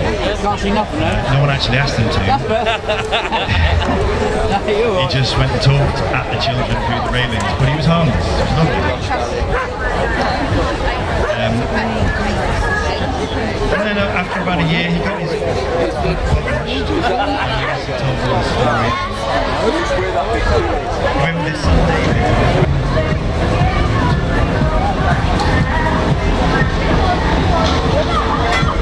Can't see nothing now. No one actually asked him to. He just went and talked at the children through the railings, but he was harmless. And then after about a year, he got his published. He told the story. Remember this Sunday?